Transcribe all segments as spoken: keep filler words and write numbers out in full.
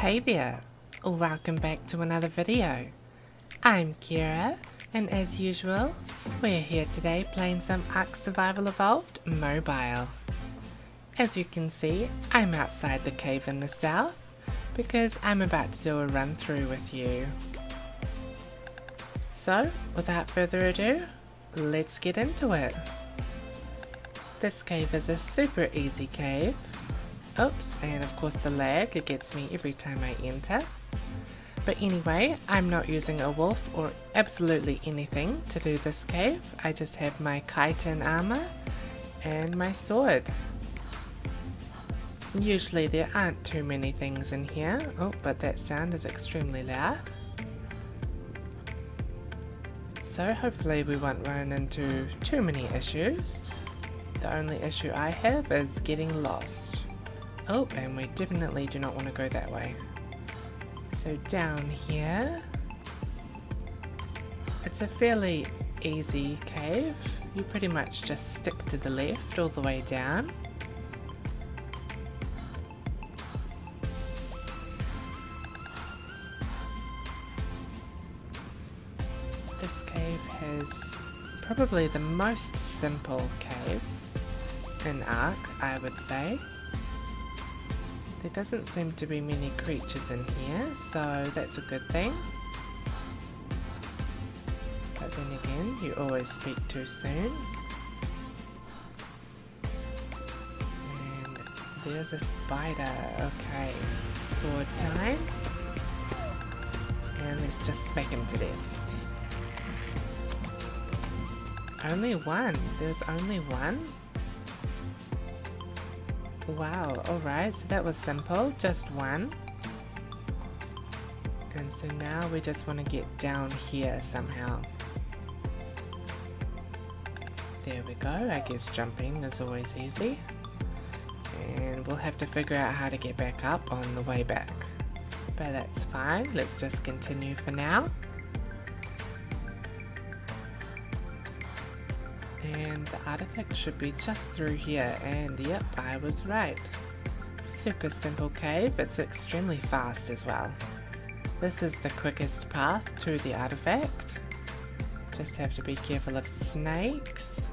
Hey there, or welcome back to another video. I'm Kiera, and as usual, we're here today playing some Ark Survival Evolved mobile. As you can see, I'm outside the cave in the south, because I'm about to do a run through with you. So, without further ado, let's get into it. This cave is a super easy cave. Oops, and of course the lag, it gets me every time I enter. But anyway, I'm not using a wolf or absolutely anything to do this cave. I just have my chitin armor and my sword. Usually there aren't too many things in here. Oh, but that sound is extremely loud. So hopefully we won't run into too many issues. The only issue I have is getting lost. Oh, and we definitely do not want to go that way. So down here, it's a fairly easy cave. You pretty much just stick to the left all the way down. This cave has probably the most simple cave in Ark, I would say. There doesn't seem to be many creatures in here, so that's a good thing. But then again, you always speak too soon. And there's a spider. Okay, sword time. And let's just smack him to death. Only one. There's only one. Wow, alright, so that was simple, just one. And so now we just want to get down here somehow. There we go, I guess jumping is always easy. And we'll have to figure out how to get back up on the way back. But that's fine, let's just continue for now. And the artifact should be just through here, and yep, I was right. Super simple cave, it's extremely fast as well. This is the quickest path to the artifact. Just have to be careful of snakes,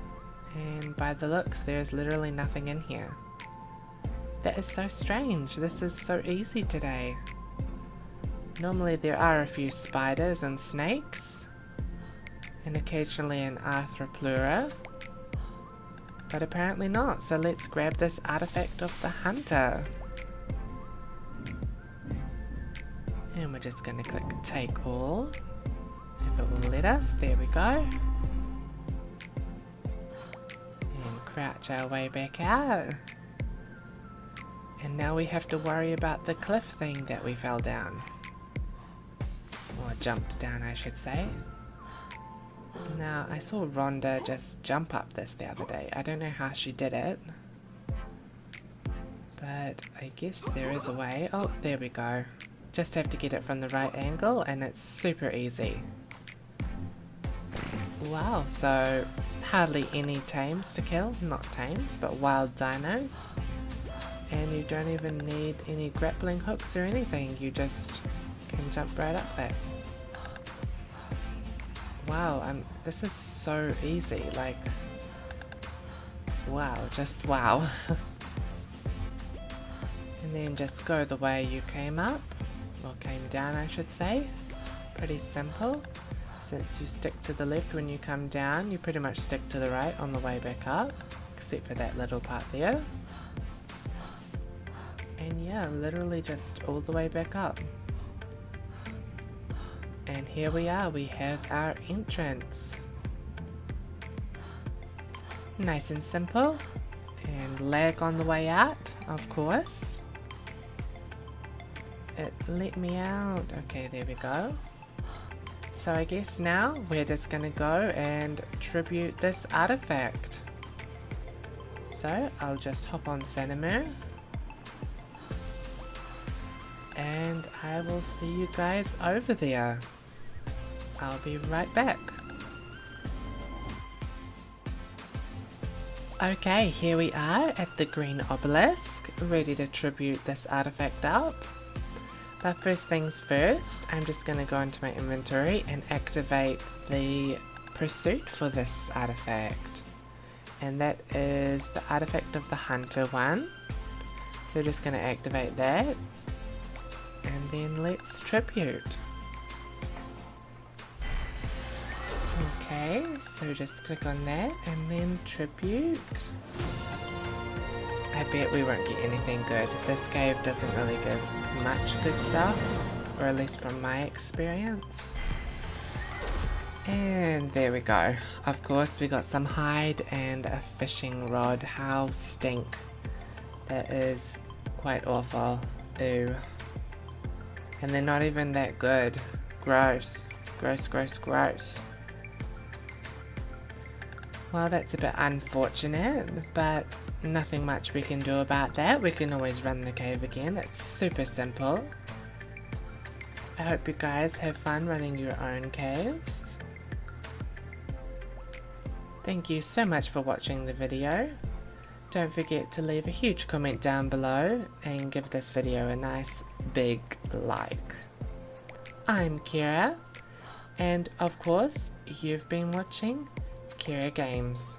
and by the looks there's literally nothing in here. That is so strange, this is so easy today. Normally there are a few spiders and snakes, and occasionally an arthroplura, but apparently not, so let's grab this artifact of the hunter. And we're just going to click take all, if it will let us, there we go. And crouch our way back out. And now we have to worry about the cliff thing that we fell down. Or jumped down, I should say. Now, I saw Rhonda just jump up this the other day. I don't know how she did it. But I guess there is a way. Oh, there we go. Just have to get it from the right angle and it's super easy. Wow, so hardly any tames to kill. Not tames, but wild dinos. And you don't even need any grappling hooks or anything. You just can jump right up that. Wow, um, this is so easy, like, wow, just wow. And then just go the way you came up, or came down I should say. Pretty simple, since you stick to the left when you come down, you pretty much stick to the right on the way back up, except for that little part there. And yeah, literally just all the way back up. And here we are, we have our entrance. Nice and simple. And lag on the way out, of course. It let me out. Okay, there we go. So I guess now we're just gonna go and tribute this artifact. So I'll just hop on Sanimur. And I will see you guys over there. I'll be right back. Okay, here we are at the Green Obelisk, ready to tribute this artifact up. But first things first, I'm just going to go into my inventory and activate the pursuit for this artifact. And that is the artifact of the hunter one. So just going to activate that. And then let's tribute. Okay, so just click on that and then tribute. I bet we won't get anything good. This cave doesn't really give much good stuff, or at least from my experience. And there we go. Of course we got some hide and a fishing rod. How stink. That is quite awful. Ew. And they're not even that good. Gross. Gross, gross, gross. Well, that's a bit unfortunate, but nothing much we can do about that. We can always run the cave again. It's super simple. I hope you guys have fun running your own caves. Thank you so much for watching the video. Don't forget to leave a huge comment down below and give this video a nice big like. I'm Kiera, and of course, you've been watching Kiera Games.